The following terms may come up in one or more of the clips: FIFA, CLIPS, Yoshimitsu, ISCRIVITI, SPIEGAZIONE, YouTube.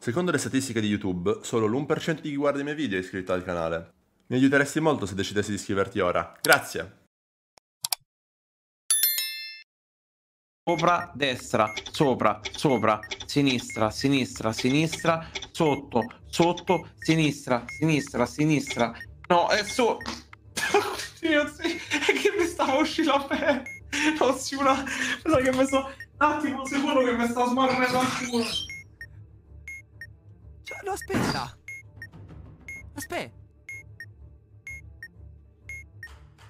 Secondo le statistiche di YouTube, solo l'1% di chi guarda i miei video è iscritto al canale. Mi aiuteresti molto se decidessi di iscriverti ora. Grazie! Sopra, destra, sopra, sopra, sinistra, sinistra, sinistra, sotto, sotto, sinistra, sinistra, sinistra. No, è su... Oddio, sì, è che mi stava uscendo la pelle. No, sì, una... Pensavo che mi sto... Un attimo, sicuro che mi sta smarrendo al culo. Cioè, no, aspetta. Aspetta.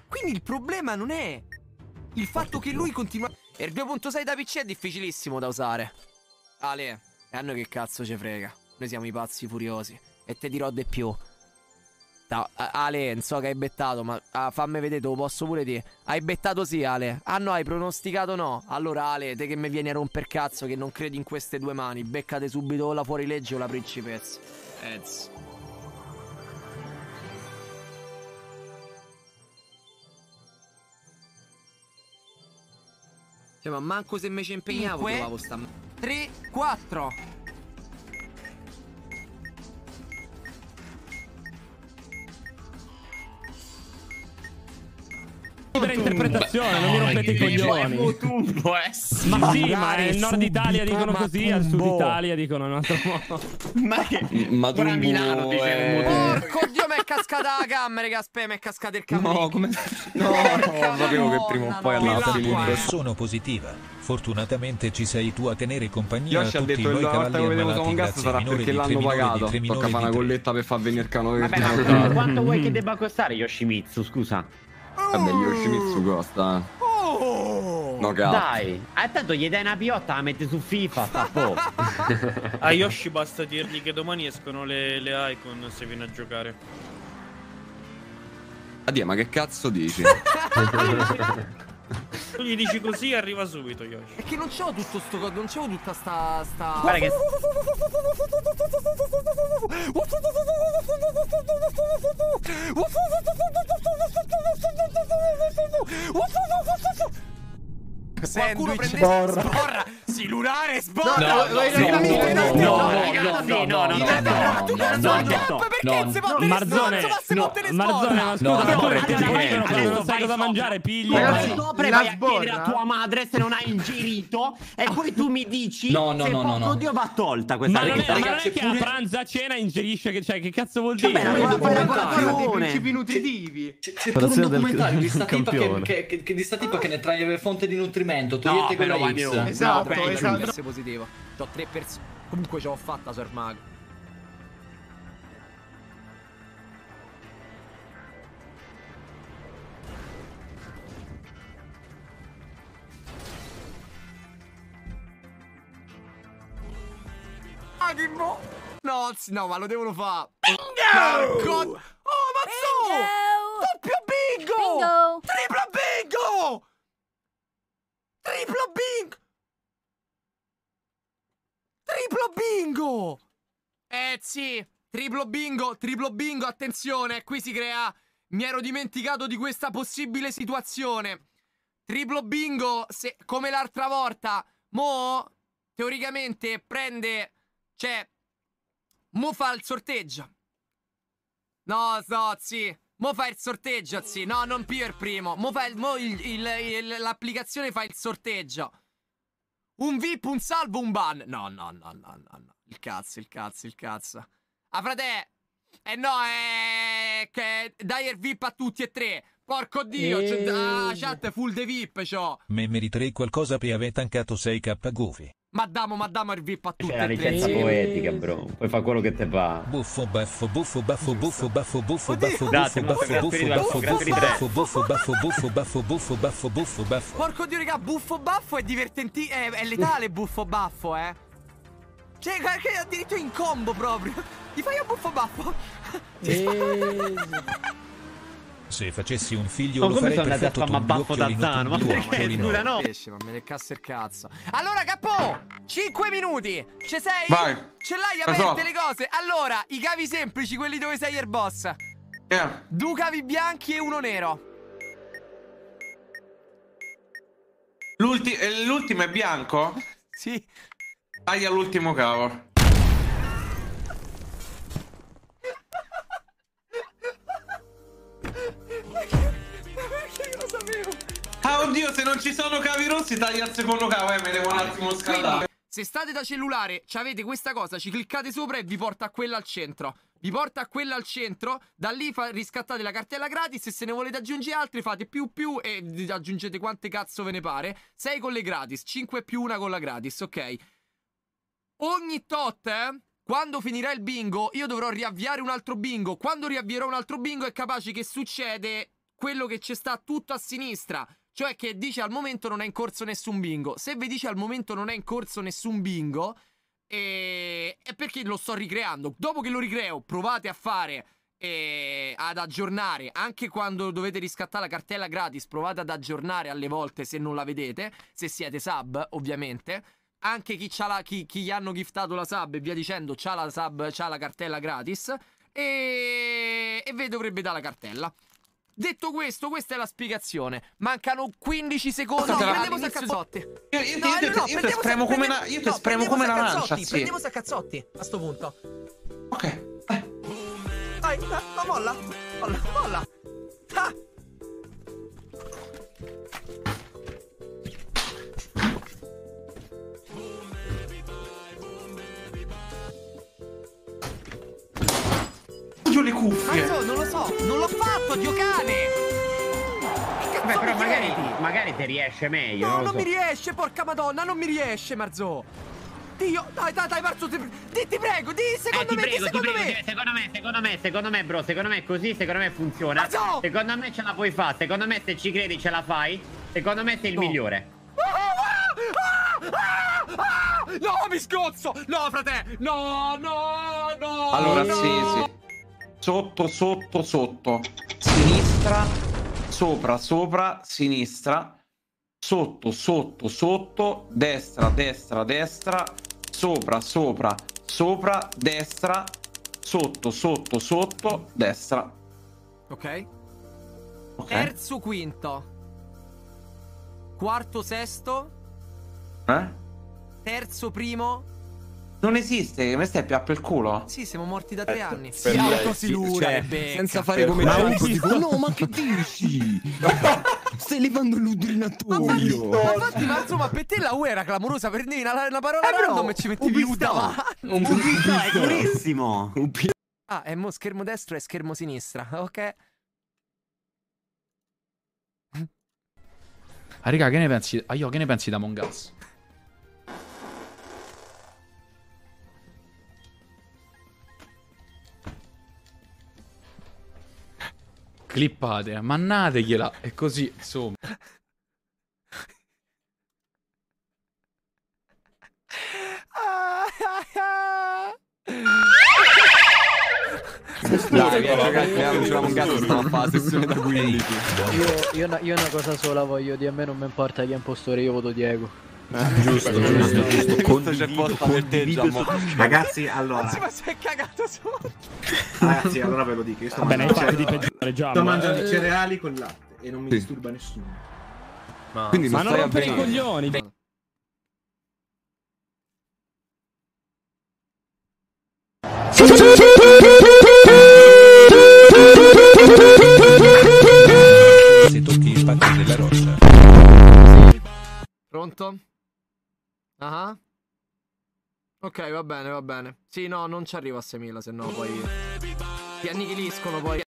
Quindi il problema non è... il fatto che lui continua... Il 2.6 da PC è difficilissimo da usare. Ale, e a noi che cazzo ci frega? Noi siamo i pazzi furiosi. E te dirò di più. No, Ale, non so che hai bettato, ma fammi vedere, te lo posso pure dire. Hai bettato sì, Ale. Ah no, hai pronosticato no. Allora, Ale, te che mi vieni a romper cazzo che non credi in queste due mani. Beccate subito o la fuorilegge o la principessa. Ezz. Cioè, ma manco se me ci impegnavo trovavo sta... 3, 4. Per interpretazione, non mi rompete i coglioni. Ma sì, ma nel nord Italia dicono così, al sud Italia dicono in un altro modo. Ma che... Ma tu Milano dice... Porco Dio, mi è cascata la camera, Gaspe, mi è cascata il camera. No, come... No, sapevo che prima o poi andava a finire. Sono positiva. Fortunatamente ci sei tu a tenere compagnia a tutti noi cavalli ammalati. Grazie, sarà perché l'hanno pagato. Tocca fare una colletta per far venire il canone. Vabbè, quanto vuoi che debba costare Yoshimitsu, scusa? Vabbè, Yoshimitsu costa. No, cazzo. Dai, tanto gli dai una piotta, la metti su FIFA, sta po'. A Yoshi basta dirgli che domani escono le icon se viene a giocare. Addio, ma che cazzo dici? Tu gli dici così e arriva subito, Yoshi. È che non c'ho tutto sto... non c'ho tutta sta... Guarda che... Qualcuno prende sborra. Silurare sborra. No. Marzone, ma scusa, perché ti chiedono quando non sai cosa mangiare, pigli. Ragazzi, vai a chiedere a tua madre se non hai ingerito e poi tu mi dici se porco Dio va tolta questa cosa. Ma non è che a pranzo a cena ingerisce, che cioè che cazzo vuol dire? Dei principi nutritivi. C'è un documentario di sta tipa che ne trae fonte di nutrimenti. Togliete quella X. Esatto. Se positivo. C'ho 3 persone. Comunque ce l'ho fatta, Sir Mago. Ah, che boh! No, ma lo devono fare. Bingo! Oh, mazzo! Doppio bingo! Triplo bingo! Triplo bingo! Triplo bingo! Sì, triplo bingo, attenzione, qui si crea... Mi ero dimenticato di questa possibile situazione. Triplo bingo, se, come l'altra volta, mo, teoricamente, prende... Cioè, mo fa il sorteggio. No, sì. Mo fa il sorteggio, sì. No, non più il primo. L'applicazione fa il sorteggio. Un VIP, un salvo, un ban. No. Il cazzo. Ah, frate. Dai il VIP a tutti e tre. Porco Dio. La chat full de VIP, c'ho. Me meriterei qualcosa per aver tancato 6k gufi. Ma dammo il VIP a tutti. C'è la licenza poetica, bro. Puoi fare quello che te va. Buffo baffo. Porco Dio, raga, buffo baffo è divertentissimo. È letale buffo baffo, eh. Cioè, addirittura in combo proprio. Ti fai un buffo baffo. Se facessi un figlio lo farei perfetto con un occhio linuto in due, ma dura no. Ma me ne cassa il cazzo. Allora, capo, 5 minuti. Ci sei? Vai. Ce l'hai aperte le cose. Allora, i cavi semplici, quelli dove sei il boss. Due cavi bianchi e uno nero. L'ultimo è bianco? Sì. Taglia l'ultimo cavo. non ci sono cavi rossi, taglia il secondo cavo, mi devo un attimo scaldare. Se state da cellulare, c'avete questa cosa, ci cliccate sopra e vi porta a quella al centro. Vi porta a quella al centro, da lì riscattate la cartella gratis e se ne volete aggiungere altri fate più e aggiungete quante cazzo ve ne pare. 6 con le gratis, 5 più una con la gratis, ok? Ogni tot, quando finirà il bingo, io dovrò riavviare un altro bingo. Quando riavvierò un altro bingo è capace che succede quello che ci sta tutto a sinistra. Cioè che dice al momento non è in corso nessun bingo. Se vi dice al momento non è in corso nessun bingo, è perché lo sto ricreando. Dopo che lo ricreo provate a fare, ad aggiornare. Anche quando dovete riscattare la cartella gratis provate ad aggiornare alle volte se non la vedete. Se siete sub ovviamente. Anche chi gli hanno giftato la sub e via dicendo c'ha la sub, c'ha la cartella gratis. E vi dovrebbe dare la cartella. Detto questo, questa è la spiegazione. Mancano 15 secondi. No, prendiamo a cazzotti. Io ti spremo come una lancia. Prendiamo a cazzotti a sto punto. Ok. Dai, no, molla. Molla. Ah. Le cuffie. Ma non lo so, non l'ho fatto, Dio cane. Beh, però magari ti riesce meglio. No, non mi riesce, porca madonna, non mi riesce, Marzò. Dio, dai, Marzò, ti prego, di secondo me, bro, secondo me è così, secondo me funziona. Marzò! Secondo me ce la puoi fare, secondo me se ci credi ce la fai. Secondo me sei il migliore. No, mi scozzo. No, frate. No. Allora sì. Sotto, sinistra, sopra, sinistra, sotto, destra, sopra, destra, sotto, destra. Ok. Terzo, quinto. Quarto, sesto. Terzo, primo. Non esiste, mi stai più il culo? Sì, siamo morti da 3 anni. Siamo così lunghi, senza fare come no, ma che dici? Stai levando l'udrinatoio. Ma infatti, ma insomma, per te la U era clamorosa, prendevi una parola random e ci mettivi U davanti. Un pista è durissimo. Ah, è mo schermo destro e schermo sinistra, ok. Ah, raga, che ne pensi? Ah, io che ne pensi da Among Us? Clippate, mannategliela, è così, insomma. Dai, io una cosa sola voglio dire, a me non mi importa chi è impostore, io voto Diego. Giusto. Condivido. Ragazzi, allora. Ma si è cagato sotto. Ragazzi, allora ve lo dico. Io sto mangiando i cereali con latte e non mi disturba nessuno. Ma non rompere i coglioni. Se tocchi il pacco della roccia. Pronto? Ah, ok, va bene. Sì, no, non ci arrivo a 6.000, se no poi ti annichiliscono poi.